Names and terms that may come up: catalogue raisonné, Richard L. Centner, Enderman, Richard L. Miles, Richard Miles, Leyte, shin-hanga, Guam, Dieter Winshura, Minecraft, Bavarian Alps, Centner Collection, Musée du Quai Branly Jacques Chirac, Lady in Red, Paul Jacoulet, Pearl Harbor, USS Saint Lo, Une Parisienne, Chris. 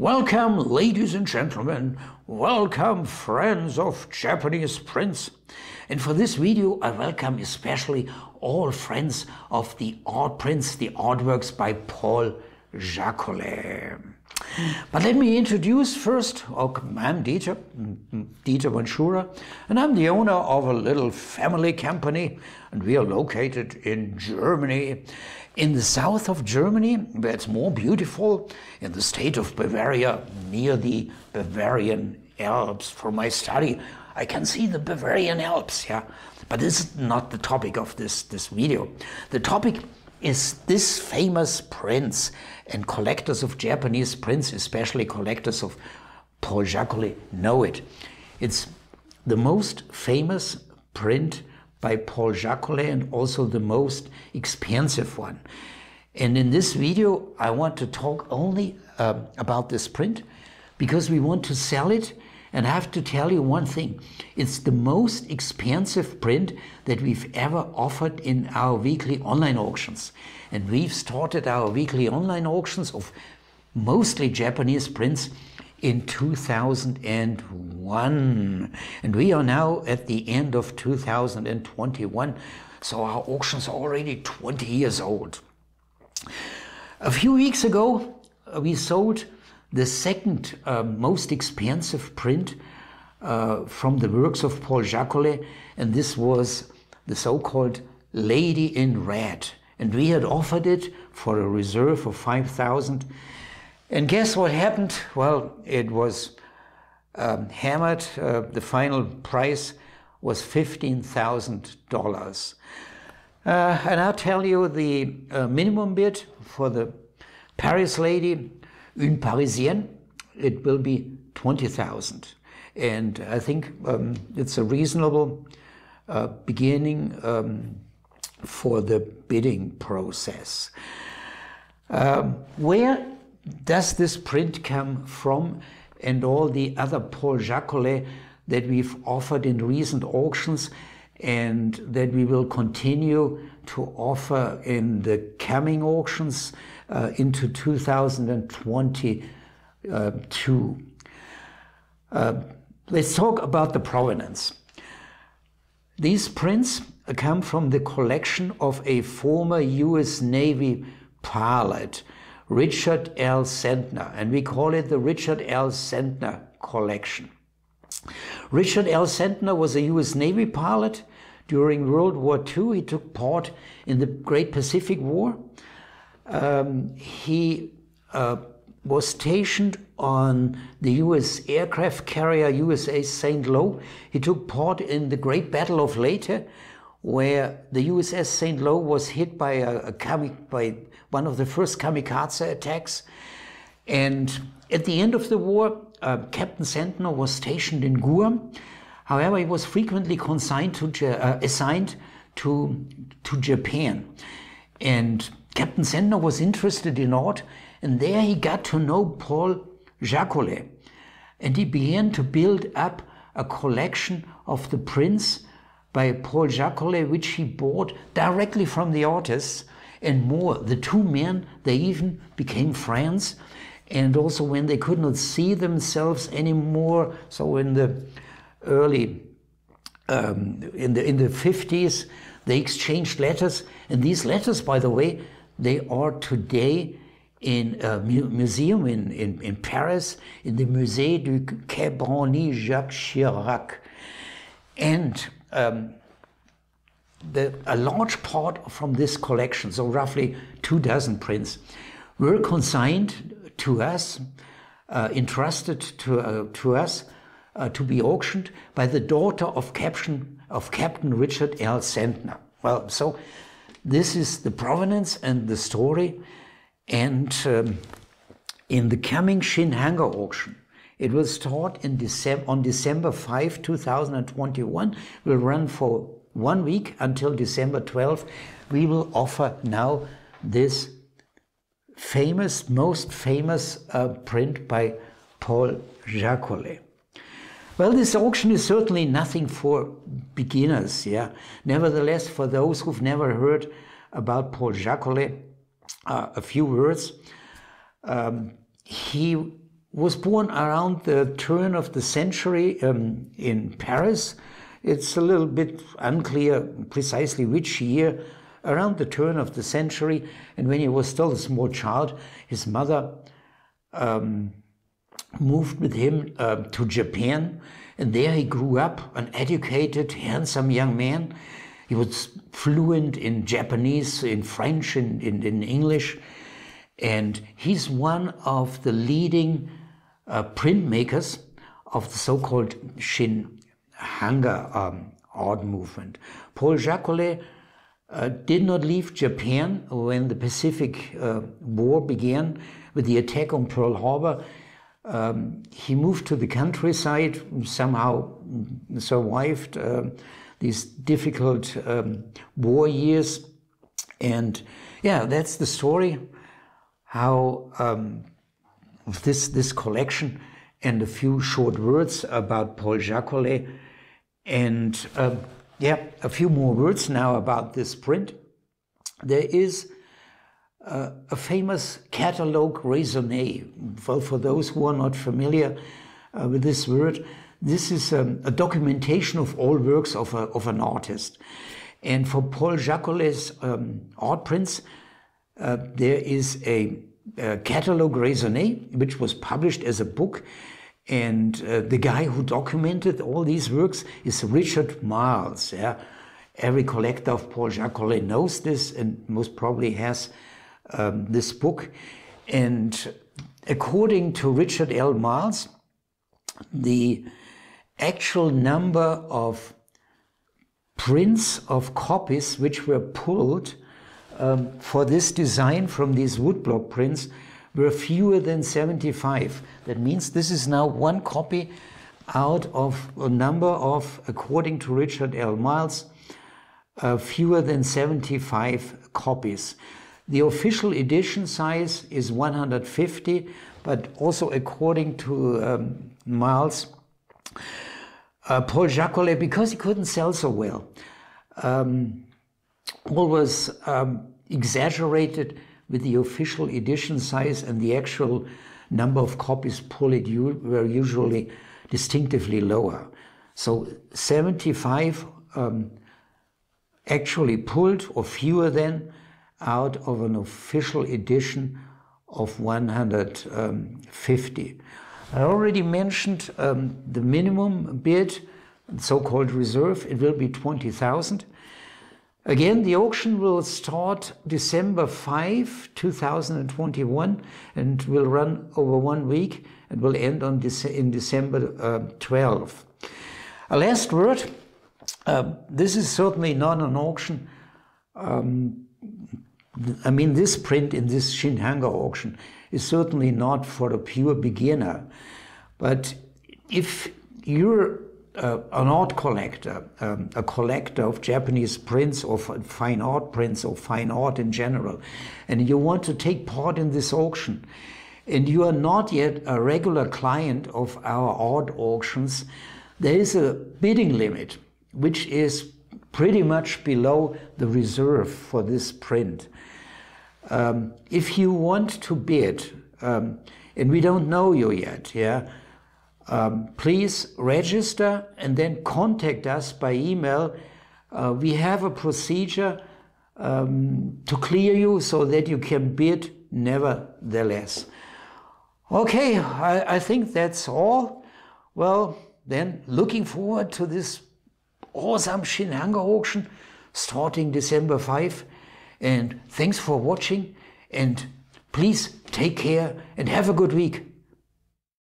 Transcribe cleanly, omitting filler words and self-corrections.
Welcome, ladies and gentlemen, welcome, friends of Japanese prints. And for this video, I welcome especially all friends of the art prints, the artworks by Paul Jacoulet. But let me introduce first, I'm Dieter Winshura, and I'm the owner of a little family company, and we are located in Germany, in the south of Germany, where it's more beautiful, in the state of Bavaria, near the Bavarian Alps. For my study, I can see the Bavarian Alps, yeah. But this is not the topic of this video. The topic is this famous prints, and collectors of Japanese prints, especially collectors of Paul Jacoulet, know it. It's the most famous print by Paul Jacoulet and also the most expensive one. And in this video, I want to talk only about this print because we want to sell it. And I have to tell you one thing, it's the most expensive print that we've ever offered in our weekly online auctions. And we've started our weekly online auctions of mostly Japanese prints in 2001. And we are now at the end of 2021, so our auctions are already 20 years old. A few weeks ago, we sold the second most expensive print from the works of Paul Jacoulet, and this was the so-called Lady in Red. And we had offered it for a reserve of 5,000. And guess what happened? Well, it was hammered. The final price was $15,000. And I'll tell you the minimum bid for the Paris Lady, Une Parisienne, it will be 20,000. And I think it's a reasonable beginning for the bidding process. Where does this print come from and all the other Paul Jacoulet that we've offered in recent auctions and that we will continue to offer in the coming auctions into 2022. Let's talk about the provenance. These prints come from the collection of a former US Navy pilot, Richard L. Centner, and we call it the Richard L. Centner Collection. Richard L. Centner was a US Navy pilot. During World War II, he took part in the Great Pacific War. He was stationed on the US aircraft carrier USS Saint Lo. He took part in the Great Battle of Leyte, where the USS Saint Lo was hit by by one of the first kamikaze attacks. And at the end of the war, Captain Centner was stationed in Guam. However, he was frequently assigned to Japan. And Captain Centner was interested in art, and there he got to know Paul Jacoulet. And he began to build up a collection of the prints by Paul Jacoulet, which he bought directly from the artists and more. The two men, they even became friends. And also when they could not see themselves anymore, so in the early, in the 50s, they exchanged letters. And these letters, by the way, they are today in a museum in Paris, in the Musée du Quai Branly Jacques Chirac. And a large part from this collection, so roughly 24 prints, were consigned to us, entrusted to us to be auctioned by the daughter of Captain Richard L. Centner. Well, so this is the provenance and the story. And in the coming shin-hanga auction, it will start in on December 5, 2021, will run for 1 week until December 12. We will offer now this famous, most famous print by Paul Jacoulet. Well, this auction is certainly nothing for beginners, yeah. Nevertheless, for those who've never heard about Paul Jacoulet, a few words. He was born around the turn of the century in Paris. It's a little bit unclear precisely which year, around the turn of the century. And when he was still a small child, his mother moved with him to Japan. And there he grew up, an educated, handsome young man. He was fluent in Japanese, in French, in English. And he's one of the leading printmakers of the so-called shin-hanga art movement. Paul Jacoulet did not leave Japan when the Pacific War began with the attack on Pearl Harbor. He moved to the countryside, somehow survived these difficult war years. And yeah, that's the story how this collection, and a few short words about Paul Jacoulet, and yeah, a few more words now about this print. There is a famous catalogue raisonné. Well, for those who are not familiar with this word, this is a documentation of all works of an artist. And for Paul Jacoulet's art prints, there is a catalogue raisonné, which was published as a book. And the guy who documented all these works is Richard Miles. Yeah? Every collector of Paul Jacoulet knows this and most probably has this book. And according to Richard L. Miles, the actual number of prints of copies which were pulled for this design from these woodblock prints were fewer than 75. That means this is now one copy out of a number of, according to Richard L. Miles, fewer than 75 copies. The official edition size is 150, but also according to Miles, Paul Jacoulet, because he couldn't sell so well, always exaggerated with the official edition size, and the actual number of copies pulled were usually distinctively lower. So 75 actually pulled, or fewer than, out of an official edition of 150. I already mentioned the minimum bid, so-called reserve. It will be 20,000. Again, the auction will start December 5, 2021, and will run over 1 week and will end on in December 12. A last word. This is certainly not an auction. I mean, this print in this shin-hanga auction is certainly not for a pure beginner. But if you're an art collector, a collector of Japanese prints or fine art prints or fine art in general, and you want to take part in this auction, and you are not yet a regular client of our art auctions, there is a bidding limit, which is pretty much below the reserve for this print. If you want to bid, and we don't know you yet, yeah? Please register and then contact us by email. We have a procedure to clear you so that you can bid nevertheless. Okay, I think that's all. Well, then, looking forward to this awesome shin-hanga auction starting December 5. And thanks for watching, and please take care and have a good week.